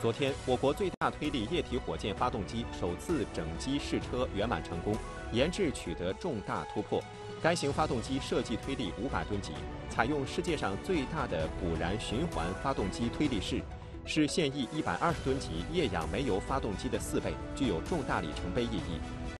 昨天，我国最大推力液体火箭发动机首次整机试车圆满成功，研制取得重大突破。该型发动机设计推力500吨级，采用世界上最大的补燃循环发动机推力室，是现役120吨级液氧煤油发动机的4倍，具有重大里程碑意义。